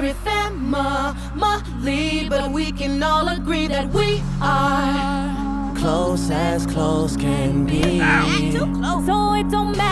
very family, but we can all agree that we are close as close can be. Too close, so it don't matter.